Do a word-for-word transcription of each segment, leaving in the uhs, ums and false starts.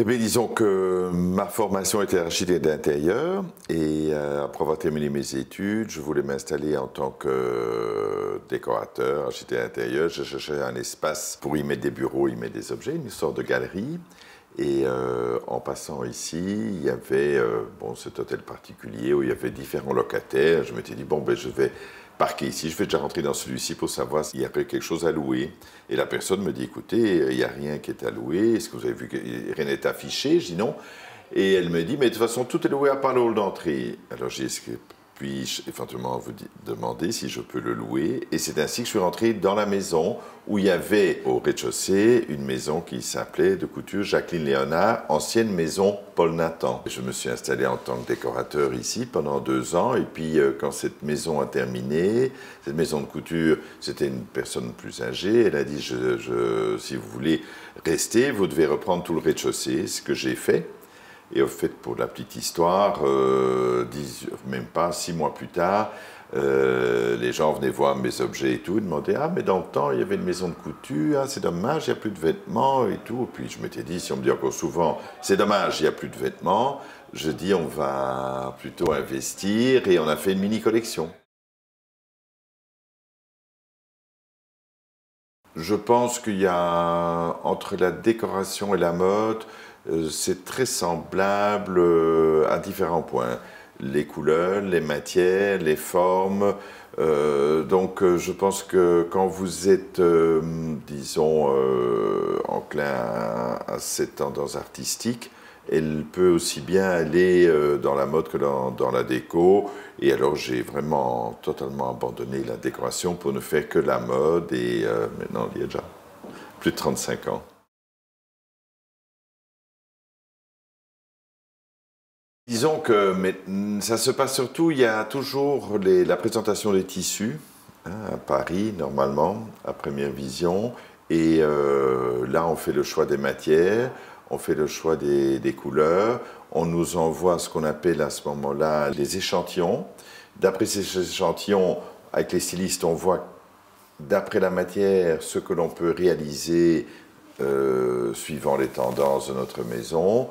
Eh bien, disons que ma formation était architecte d'intérieur et euh, après avoir terminé mes études, je voulais m'installer en tant que euh, décorateur, architecte d'intérieur. Je cherchais un espace pour y mettre des bureaux, y mettre des objets, une sorte de galerie. Et euh, en passant ici, il y avait euh, bon, cet hôtel particulier où il y avait différents locataires. Je m'étais dit, bon, ben, je vais parquer ici, je vais déjà rentrer dans celui-ci pour savoir s'il y avait quelque chose à louer. Et la personne me dit, écoutez, il n'y a rien qui est à louer. Est-ce que vous avez vu que rien n'est affiché? Je dis non. Et elle me dit, mais de toute façon, tout est loué à part le hall d'entrée. Alors j'ai dit, puis-je éventuellement vous demander si je peux le louer? Et c'est ainsi que je suis rentré dans la maison où il y avait au rez-de-chaussée une maison qui s'appelait de couture Jacqueline Léonard, ancienne maison Paul Nathan. Je me suis installé en tant que décorateur ici pendant deux ans et puis euh, quand cette maison a terminé, cette maison de couture, c'était une personne plus âgée, elle a dit je, je, si vous voulez rester, vous devez reprendre tout le rez-de-chaussée, ce que j'ai fait. Et au fait, pour la petite histoire, euh, dix, même pas six mois plus tard, euh, les gens venaient voir mes objets et tout, demandaient « Ah, mais dans le temps, il y avait une maison de couture, ah, c'est dommage, il n'y a plus de vêtements et tout. » Puis je m'étais dit, si on me dit encore souvent « C'est dommage, il n'y a plus de vêtements », je dis « On va plutôt investir » et on a fait une mini-collection. Je pense qu'il y a, entre la décoration et la mode, c'est très semblable à différents points. Les couleurs, les matières, les formes. Euh, donc je pense que quand vous êtes, euh, disons, euh, enclin à, à cette tendance artistique, elle peut aussi bien aller euh, dans la mode que dans, dans la déco. Et alors j'ai vraiment totalement abandonné la décoration pour ne faire que la mode. Et euh, maintenant, il y a déjà plus de trente-cinq ans. Disons que mais, ça se passe surtout, il y a toujours les, la présentation des tissus, hein, à Paris normalement, à première vision. Et euh, là on fait le choix des matières, on fait le choix des, des couleurs, on nous envoie ce qu'on appelle à ce moment-là les échantillons. D'après ces échantillons, avec les stylistes, on voit d'après la matière ce que l'on peut réaliser euh, suivant les tendances de notre maison.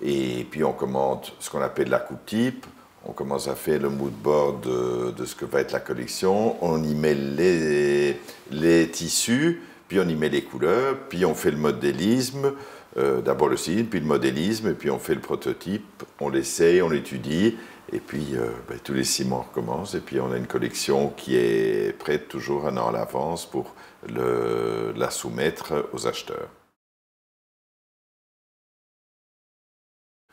Et puis on commande ce qu'on appelle la coupe type, on commence à faire le mood board de, de ce que va être la collection, on y met les, les tissus, puis on y met les couleurs, puis on fait le modélisme, euh, d'abord le style, puis le modélisme, et puis on fait le prototype, on l'essaye, on l'étudie, et puis euh, ben, tous les six mois on recommence, et puis on a une collection qui est prête toujours un an à l'avance pour le, la soumettre aux acheteurs.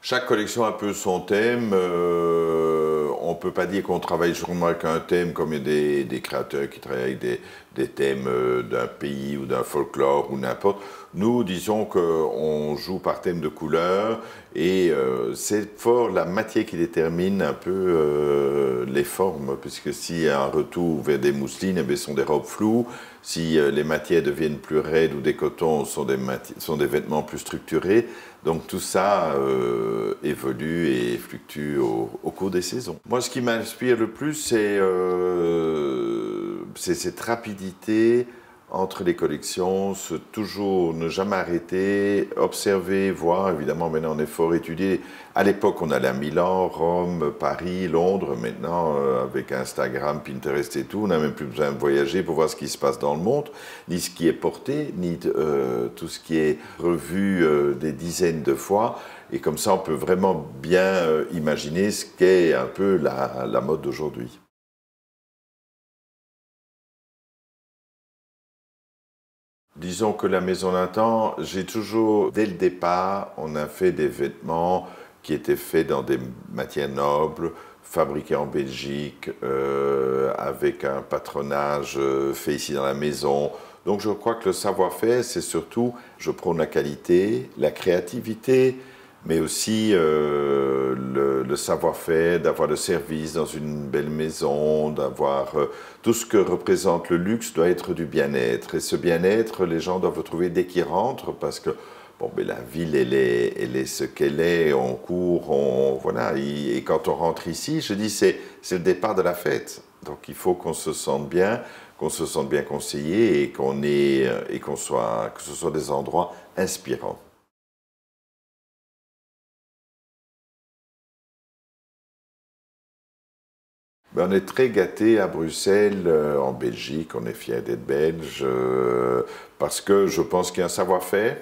Chaque collection a un peu son thème, euh, on ne peut pas dire qu'on travaille sûrement avec un thème comme il y a des, des créateurs qui travaillent avec des, des thèmes euh, d'un pays ou d'un folklore ou n'importe. Nous disons qu'on joue par thème de couleur et euh, c'est fort la matière qui détermine un peu euh, les formes, puisque s'il y a un retour vers des mousselines, eh bien, ce sont des robes floues. Si les matières deviennent plus raides ou des cotons sont des, sont des vêtements plus structurés. Donc tout ça euh, évolue et fluctue au, au cours des saisons. Moi, ce qui m'inspire le plus, c'est euh, cette rapidité entre les collections, ce toujours ne jamais arrêter, observer, voir. Évidemment, maintenant, on est fort étudié. À l'époque, on allait à Milan, Rome, Paris, Londres. Maintenant, euh, avec Instagram, Pinterest et tout, on n'a même plus besoin de voyager pour voir ce qui se passe dans le monde, ni ce qui est porté, ni euh, tout ce qui est revu euh, des dizaines de fois. Et comme ça, on peut vraiment bien euh, imaginer ce qu'est un peu la, la mode d'aujourd'hui. Disons que la maison Natan, j'ai toujours, dès le départ, on a fait des vêtements qui étaient faits dans des matières nobles, fabriqués en Belgique, euh, avec un patronage fait ici dans la maison. Donc je crois que le savoir-faire, c'est surtout, je prône la qualité, la créativité, mais aussi euh, le, le savoir-faire, d'avoir le service dans une belle maison, d'avoir euh, tout ce que représente le luxe doit être du bien-être. Et ce bien-être, les gens doivent le trouver dès qu'ils rentrent, parce que bon, ben, la ville, elle est, elle est ce qu'elle est, on court, on, voilà. Et, et quand on rentre ici, je dis, c'est le départ de la fête. Donc il faut qu'on se sente bien, qu'on se sente bien conseillé et qu'on ait, et qu'on soit, que ce soit des endroits inspirants. On est très gâtés à Bruxelles, en Belgique, on est fiers d'être belges, parce que je pense qu'il y a un savoir-faire,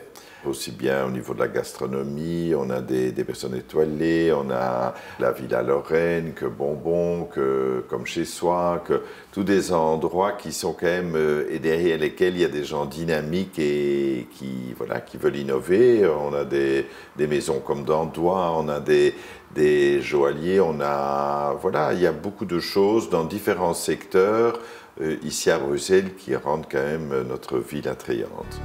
aussi bien au niveau de la gastronomie, on a des, des personnes étoilées, on a la Villa Lorraine, que Bonbon, que comme chez soi, que tous des endroits qui sont quand même, et derrière lesquels il y a des gens dynamiques et qui, voilà, qui veulent innover. On a des, des maisons comme d'Andois, on a des... des joailliers, on a, voilà, il y a beaucoup de choses dans différents secteurs, euh, ici à Bruxelles, qui rendent quand même notre ville attrayante.